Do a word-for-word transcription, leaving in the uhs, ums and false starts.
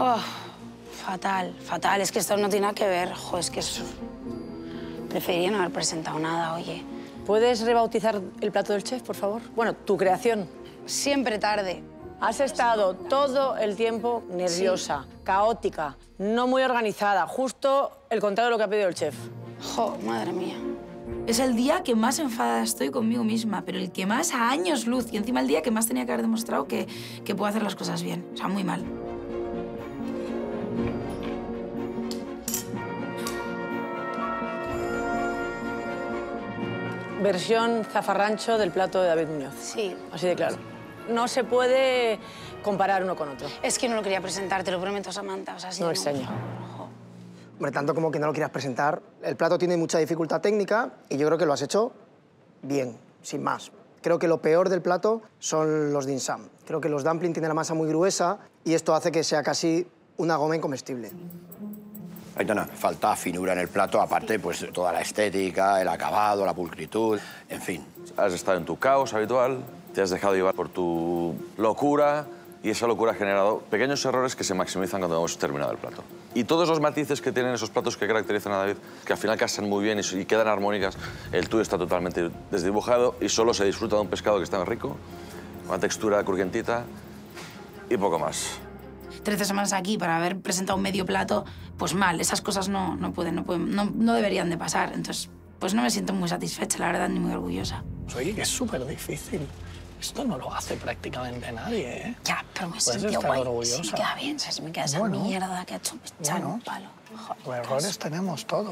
Oh, fatal, fatal. Es que esto no tiene nada que ver. Jo, es que es... preferiría no haber presentado nada, oye. ¿Puedes rebautizar el plato del chef, por favor? Bueno, tu creación. Siempre tarde. Has estado todo el tiempo nerviosa, sí, caótica, no muy organizada. Justo el contrario de lo que ha pedido el chef. Jo, madre mía. Es el día que más enfadada estoy conmigo misma, pero el que más a años luz. Y encima el día que más tenía que haber demostrado que, que puedo hacer las cosas bien. O sea, muy mal. Versión zafarrancho del plato de Dabiz Muñoz. Sí. Así de claro. No se puede comparar uno con otro. Es que no lo quería presentar, te lo prometo, Samantha. O sea, si no, no extraño. Hombre, tanto como que no lo quieras presentar, el plato tiene mucha dificultad técnica y yo creo que lo has hecho bien, sin más. Creo que lo peor del plato son los dim sum. Creo que los dumpling tienen la masa muy gruesa y esto hace que sea casi una goma incomestible. Aitana, falta finura en el plato, aparte, pues, toda la estética, el acabado, la pulcritud, en fin. Has estado en tu caos habitual, te has dejado llevar por tu locura y esa locura ha generado pequeños errores que se maximizan cuando hemos terminado el plato. Y todos los matices que tienen esos platos que caracterizan a David, que al final casan muy bien y quedan armónicas, el tuyo está totalmente desdibujado y solo se disfruta de un pescado que está muy rico, una textura crujientita y poco más. trece semanas aquí para haber presentado medio plato, pues mal, esas cosas no, no pueden, no pueden, no, no deberían de pasar. Entonces, pues no me siento muy satisfecha, la verdad, ni muy orgullosa. Oye, que es súper difícil. Esto no lo hace prácticamente nadie, ¿eh? Ya, pero me siento guay. Orgullosa. Sí, queda bien, o sea, si me queda esa bueno, mierda que ha hecho, me echan bueno, un palo. Joder, errores tenemos todos.